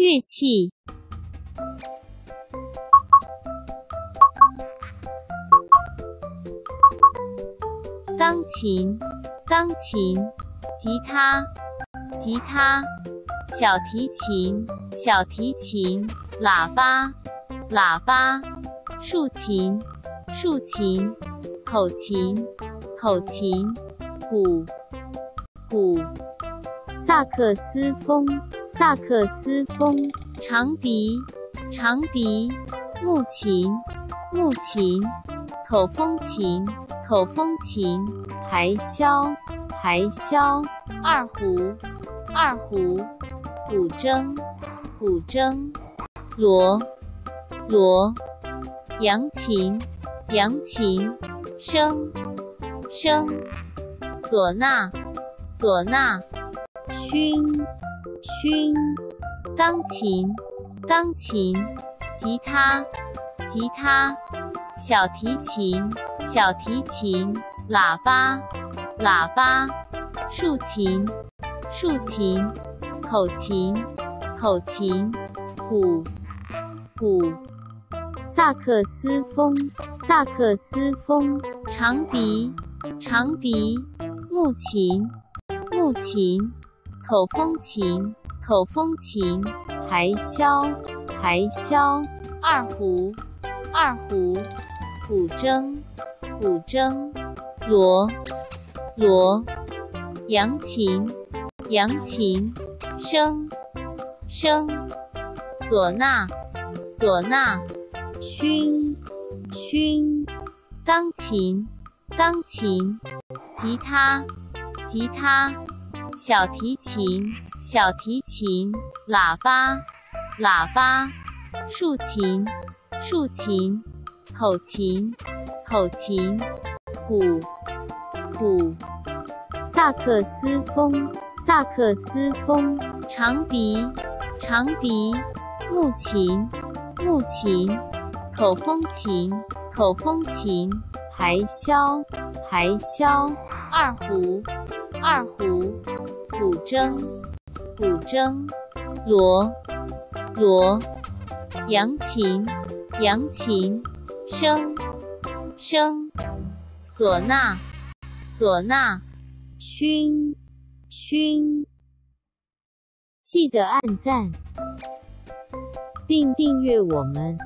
乐器。 钢琴，钢琴，吉他，吉他，小提琴，小提琴，喇叭，喇叭，竖琴，竖琴，口琴，口琴，鼓，鼓，萨克斯风，萨克斯风，长笛，长笛，木琴，木琴，口风琴。 口风琴，排箫，排箫，二胡，二胡，古筝，古筝，锣，锣，扬琴，扬琴，笙，笙，唢呐，唢呐，埙，埙，钢琴，钢琴，吉他，吉他，小提琴。 小提琴，喇叭，喇叭，竖琴，竖琴，口琴，口琴，鼓，鼓，萨克斯风，萨克斯风，长笛，长笛，木琴，木琴，口风琴，口风琴，排箫，排箫，二胡，二胡，古筝。 古筝，锣，锣，扬琴，扬琴，笙，笙，唢呐，唢呐，埙，埙，钢琴，钢琴，吉他，吉他，小提琴，小提琴，喇叭，喇叭，竖琴，竖琴，口琴。 口琴，鼓，鼓，萨克斯风，萨克斯风，长笛，长笛，木琴，木琴，口风琴，口风琴，排箫，排箫，二胡，二胡，古筝，古筝，锣，锣，扬琴，扬琴，笙。 笙，唢呐，唢呐，埙，埙。记得按赞，并订阅我们。